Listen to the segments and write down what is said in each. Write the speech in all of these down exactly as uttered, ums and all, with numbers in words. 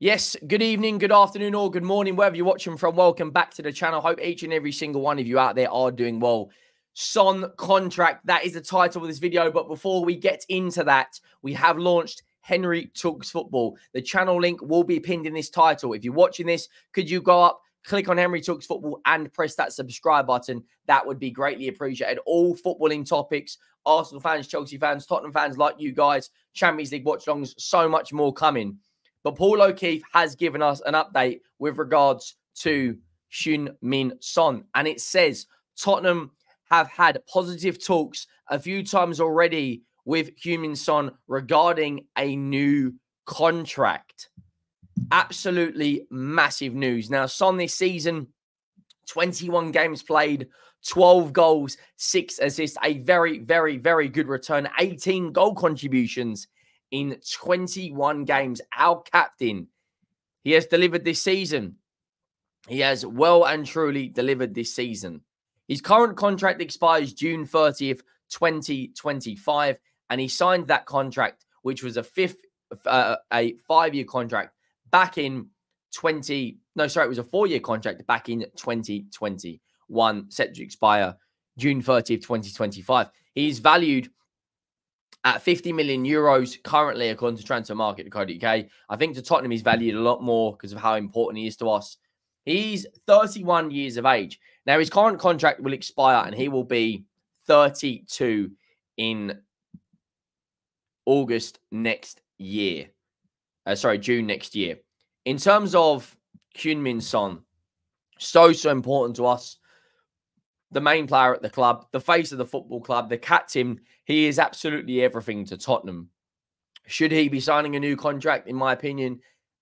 Yes, good evening, good afternoon, or good morning, wherever you're watching from. Welcome back to the channel. Hope each and every single one of you out there are doing well. Son contract, that is the title of this video. But before we get into that, we have launched Henry Talks Football. The channel link will be pinned in this title. If you're watching this, could you go up, click on Henry Talks Football and press that subscribe button? That would be greatly appreciated. All footballing topics, Arsenal fans, Chelsea fans, Tottenham fans like you guys, Champions League watch-alongs, so much more coming. But Paul O'Keefe has given us an update with regards to Heung-min Son. And it says Tottenham have had positive talks a few times already with Heung-min Son regarding a new contract. Absolutely massive news. Now, Son this season, twenty-one games played, twelve goals, six assists, a very, very, very good return, eighteen goal contributions in twenty-one games. Our captain, he has delivered this season. He has well and truly delivered this season. His current contract expires June thirtieth, twenty twenty-five, and he signed that contract, which was a fifth, uh, a five-year contract back in twenty. No, sorry, it was a four-year contract back in twenty twenty-one, set to expire June thirtieth, twenty twenty-five. He's valued at fifty million euros currently, according to transfer market dot co dot U K. I think to Tottenham he's valued a lot more because of how important he is to us. He's thirty-one years of age. Now, his current contract will expire and he will be thirty-two in August next year. Uh, sorry, June next year. In terms of Heung-min Son, so, so important to us. The main player at the club, the face of the football club, the captain, he is absolutely everything to Tottenham. Should he be signing a new contract? In my opinion,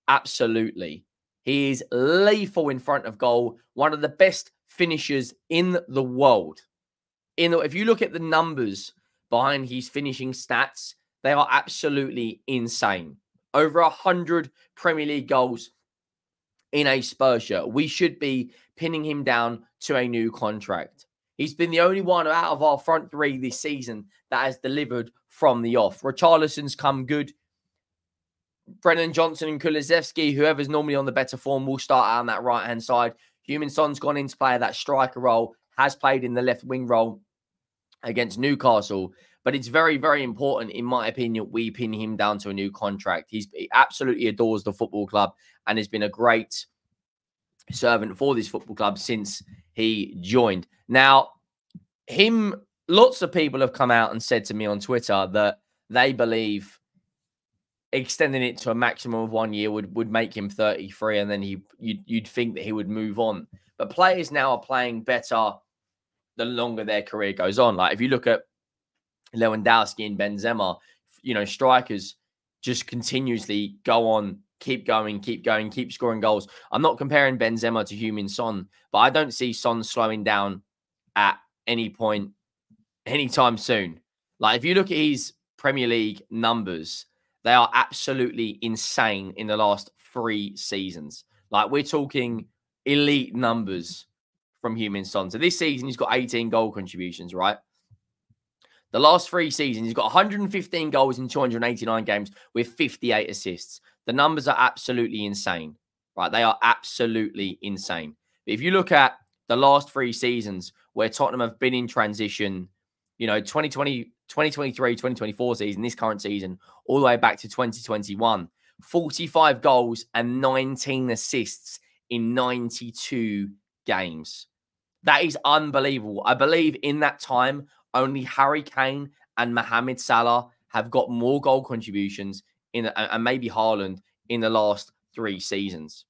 absolutely. He is lethal in front of goal, one of the best finishers in the world. In the, if you look at the numbers behind his finishing stats, they are absolutely insane. Over one hundred Premier League goals in a Spurs shirt. We should be pinning him down to a new contract. He's been the only one out of our front three this season that has delivered from the off. Richarlison's come good. Brennan Johnson and Kulusevski, whoever's normally on the better form, will start out on that right-hand side. Heung-min Son's gone in to play that striker role, has played in the left wing role against Newcastle. But it's very, very important, in my opinion, we pin him down to a new contract. He's, he absolutely adores the football club and has been a great servant for this football club since he joined. Now, him, lots of people have come out and said to me on Twitter that they believe extending it to a maximum of one year would, would make him thirty-three, and then he you'd, you'd think that he would move on. But players now are playing better the longer their career goes on. Like, if you look at Lewandowski and Benzema, you know, strikers just continuously go on, keep going, keep going, keep scoring goals. I'm not comparing Benzema to Heung-min Son, but I don't see Son slowing down at any point, anytime soon. Like, if you look at his Premier League numbers, they are absolutely insane in the last three seasons. Like, we're talking elite numbers from Heung-min Son. So this season, he's got eighteen goal contributions, right? The last three seasons, he's got one hundred fifteen goals in two hundred eighty-nine games with fifty-eight assists. The numbers are absolutely insane, right? They are absolutely insane. But if you look at the last three seasons where Tottenham have been in transition, you know, twenty twenty, twenty twenty-three, twenty twenty-four season, this current season, all the way back to twenty twenty-one, forty-five goals and nineteen assists in ninety-two games. That is unbelievable. I believe in that time, only Harry Kane and Mohamed Salah have got more goal contributions in, and maybe Haaland, in the last three seasons.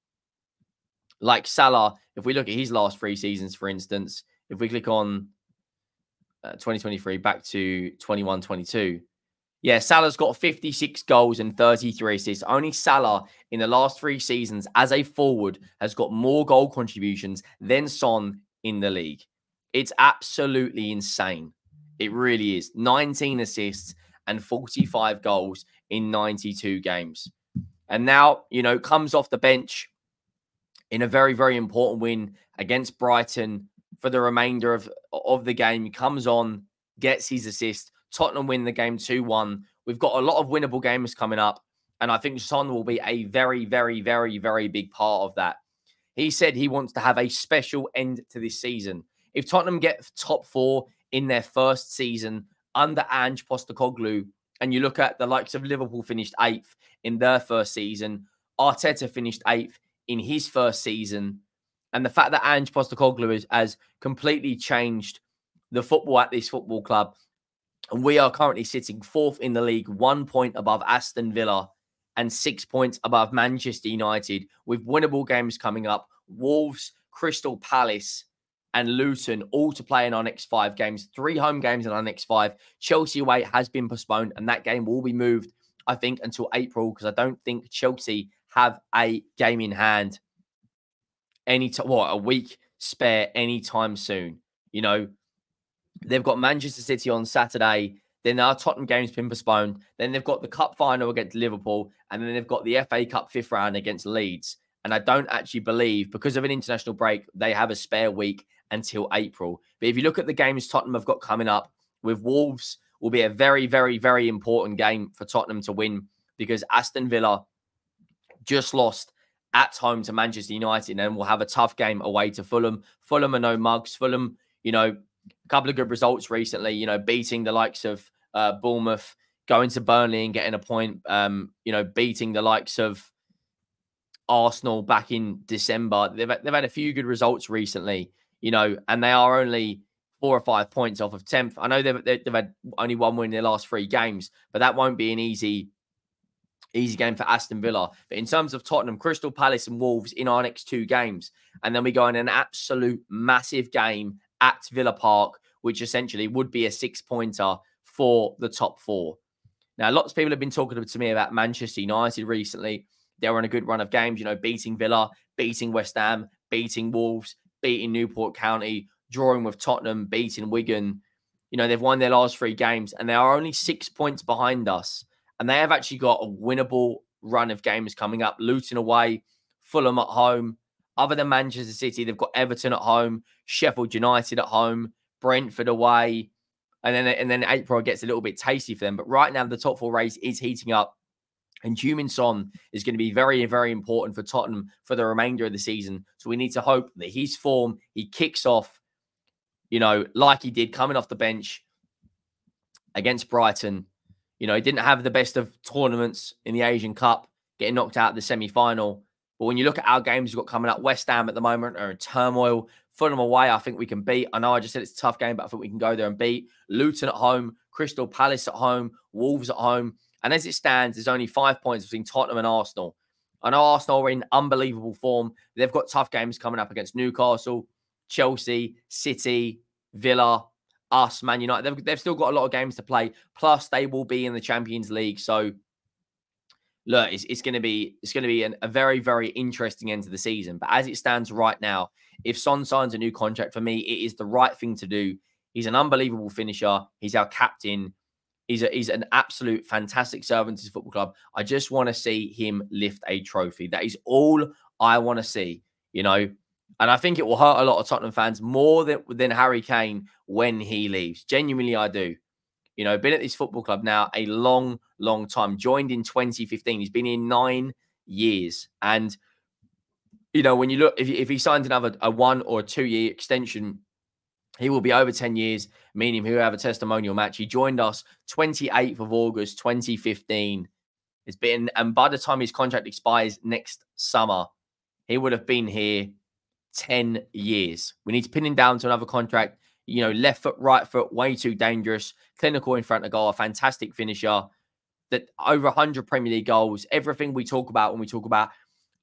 Like Salah, if we look at his last three seasons, for instance, if we click on uh, twenty twenty-three back to twenty-one twenty-two, yeah, Salah's got fifty-six goals and thirty-three assists. Only Salah in the last three seasons as a forward has got more goal contributions than Son in the league. It's absolutely insane. It really is. nineteen assists and forty-five goals in ninety-two games. And now, you know, comes off the bench in a very, very important win against Brighton for the remainder of, of the game. He comes on, gets his assist. Tottenham win the game two one. We've got a lot of winnable games coming up. And I think Son will be a very, very, very, very big part of that. He said he wants to have a special end to this season. If Tottenham get top four in their first season under Ange Postecoglou, and you look at the likes of Liverpool finished eighth in their first season, Arteta finished eighth in his first season, and the fact that Ange Postecoglou is, has completely changed the football at this football club, and we are currently sitting fourth in the league, one point above Aston Villa and six points above Manchester United, with winnable games coming up, Wolves, Crystal Palace and Luton all to play in our next five games, three home games in our next five. Chelsea away has been postponed, and that game will be moved, I think, until April, because I don't think Chelsea have a game in hand any time, what, a week spare anytime soon. You know, they've got Manchester City on Saturday, then our Tottenham game's been postponed, then they've got the cup final against Liverpool, and then they've got the F A Cup fifth round against Leeds. And I don't actually believe, because of an international break, they have a spare week until April. But if you look at the games Tottenham have got coming up, with Wolves will be a very, very, very important game for Tottenham to win, because Aston Villa just lost at home to Manchester United and will have a tough game away to Fulham. Fulham are no mugs. Fulham, you know, a couple of good results recently, you know, beating the likes of uh, Bournemouth, going to Burnley and getting a point, um, you know, beating the likes of Arsenal back in December. They've, they've had a few good results recently, you know, and they are only four or five points off of tenth. I know they've, they've had only one win in their last three games, but that won't be an easy, easy game for Aston Villa. But in terms of Tottenham, Crystal Palace and Wolves in our next two games, and then we go in an absolute massive game at Villa Park, which essentially would be a six-pointer for the top four. Now, lots of people have been talking to me about Manchester United recently. They're on a good run of games, you know, beating Villa, beating West Ham, beating Wolves, beating Newport County, drawing with Tottenham, beating Wigan. You know, they've won their last three games, and they are only six points behind us. And they have actually got a winnable run of games coming up. Luton away, Fulham at home. Other than Manchester City, they've got Everton at home, Sheffield United at home, Brentford away. And then, and then April gets a little bit tasty for them. But right now, the top four race is heating up. And Heung-min Son is going to be very, very important for Tottenham for the remainder of the season. So we need to hope that his form, he kicks off, you know, like he did coming off the bench against Brighton. You know, he didn't have the best of tournaments in the Asian Cup, getting knocked out of the semi-final. But when you look at our games we've got coming up, West Ham at the moment are in turmoil. Fulham away, I think we can beat. I know I just said it's a tough game, but I think we can go there and beat. Luton at home, Crystal Palace at home, Wolves at home. And as it stands, there's only five points between Tottenham and Arsenal. I know Arsenal are in unbelievable form. They've got tough games coming up against Newcastle, Chelsea, City, Villa, us, Man United. They've, they've still got a lot of games to play. Plus, they will be in the Champions League. So, look, it's, it's going to be it's going to be an, a very, very interesting end to the season. But as it stands right now, if Son signs a new contract, for me, it is the right thing to do. He's an unbelievable finisher. He's our captain. He's, a, he's an absolute fantastic servant to his football club. I just want to see him lift a trophy. That is all I want to see, you know. And I think it will hurt a lot of Tottenham fans more than, than Harry Kane when he leaves. Genuinely, I do. You know, been at this football club now a long, long time. Joined in twenty fifteen. He's been in nine years. And, you know, when you look, if, if he signs another a one or a two-year extension, he will be over ten years, meaning he'll have a testimonial match. He joined us twenty-eighth of August, twenty fifteen. It's been, and by the time his contract expires next summer, he would have been here ten years. We need to pin him down to another contract. You know, left foot, right foot, way too dangerous. Clinical in front of goal, a fantastic finisher. That over one hundred Premier League goals. Everything we talk about when we talk about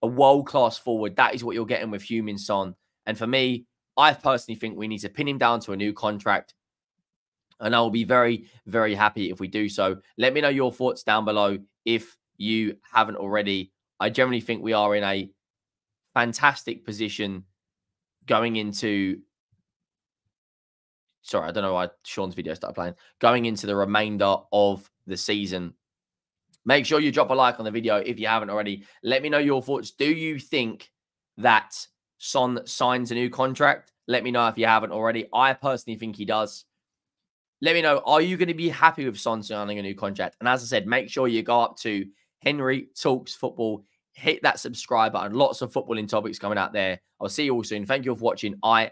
a world-class forward, that is what you're getting with Heung-min Son. And for me, I personally think we need to pin him down to a new contract, and I will be very, very happy if we do so. Let me know your thoughts down below if you haven't already. I generally think we are in a fantastic position going into... Sorry, I don't know why Sean's video started playing. Going into the remainder of the season. Make sure you drop a like on the video if you haven't already. Let me know your thoughts. Do you think that Son signs a new contract? Let me know if you haven't already. I personally think he does. Let me know, are you going to be happy with Son signing a new contract? And as I said, make sure you go up to Henry Talks Football. Hit that subscribe button. Lots of footballing topics coming out there. I'll see you all soon. Thank you all for watching. I